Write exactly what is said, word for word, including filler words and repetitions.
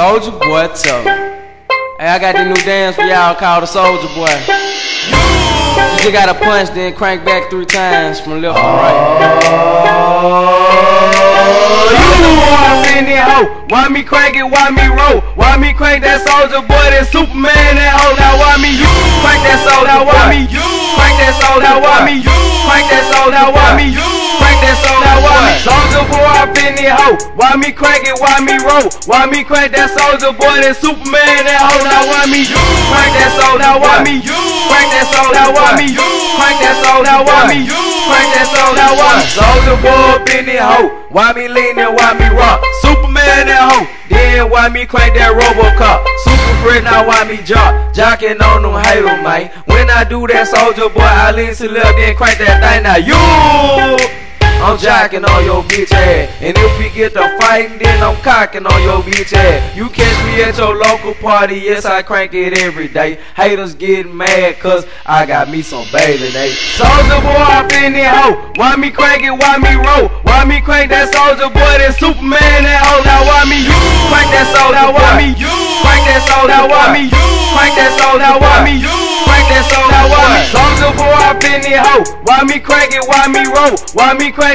Soldier Boy, tough. Hey, I got this new dance for y'all called the Soldier Boy. You just gotta punch, then crank back three times from left to right. You the one in that hoe. Why me crank it? Why me roll? Why me crank that Soldier Boy? That Superman that hoe. Now why me? You crank that Soldier Boy. Now why me? You crank that Soldier Boy. Now why me? You crank that Soldier Boy. Now why me? You crank that Soldier Boy. Now why me? Soldier Boy up in that hoe. Why me crank it? Why me roll? Why me crank that Soldier Boy? That Superman that hoe. Now why me? You crank that Soldier Boy. Now why me? You crank that Soldier Boy. Now why me? You crank that Soldier Boy. Now why me? You crank that Soldier Boy. Now why me? Soldier Boy up in that hoe. Why me lean and why me rock? Superman that hoe. Then why me crank that Robocop? Super Fred, now why me jock? Jocking on them haters, man. When I do that Soldier Boy, I lean to left, then crank that thing. Now you, I'm jocking on your bitch ass. And if we get to fighting, then I'm cocking on your bitch ass. You catch me at your local party, yes, I crank it every day. Haters getting mad, cause I got me some Bailey, they. Soldier Boy, I'm in that hoe. Why me crank it? Why me roll? Why me crank that Soldier Boy? That Superman that hoe. Now why me you? Crank that soul, now why me? You crank that soul, now why me? You crank that soul, now why me? You crank that soul, now why me? Soldier Boy, I'm in that hoe. Why me crank it? Why me roll? Why me crank?